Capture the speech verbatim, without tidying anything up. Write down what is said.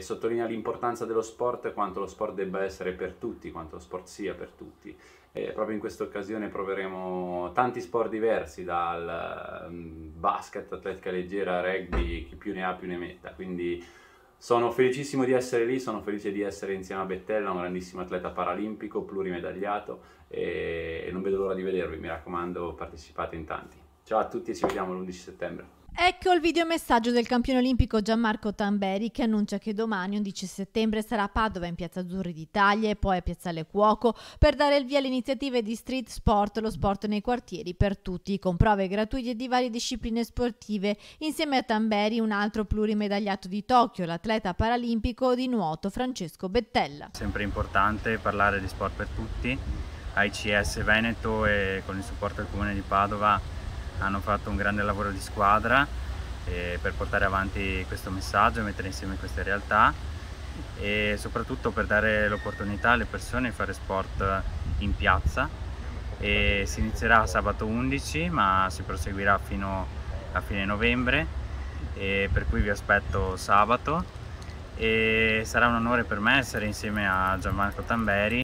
eh, sottolinea l'importanza dello sport e quanto lo sport debba essere per tutti, quanto lo sport sia per tutti. E proprio in questa occasione proveremo tanti sport diversi, dal basket, atletica leggera, rugby, chi più ne ha più ne metta. Quindi sono felicissimo di essere lì, sono felice di essere insieme a Bettella, un grandissimo atleta paralimpico, plurimedagliato, e non vedo l'ora di vedervi, mi raccomando, partecipate in tanti. Ciao a tutti e ci vediamo l'undici settembre. Ecco il videomessaggio del campione olimpico Gianmarco Tamberi, che annuncia che domani, undici settembre, sarà a Padova in Piazza Azzurri d'Italia e poi a Piazzale Cuoco per dare il via alle iniziative di Street Sport, lo sport nei quartieri per tutti, con prove gratuite di varie discipline sportive. Insieme a Tamberi un altro plurimedagliato di Tokyo, l'atleta paralimpico di nuoto Francesco Bettella. Sempre importante parlare di sport per tutti. A I C S Veneto e con il supporto del Comune di Padova hanno fatto un grande lavoro di squadra eh, per portare avanti questo messaggio, mettere insieme queste realtà e soprattutto per dare l'opportunità alle persone di fare sport in piazza. E si inizierà sabato undici ma si proseguirà fino a fine novembre, e per cui vi aspetto sabato e sarà un onore per me essere insieme a Gianmarco Tamberi.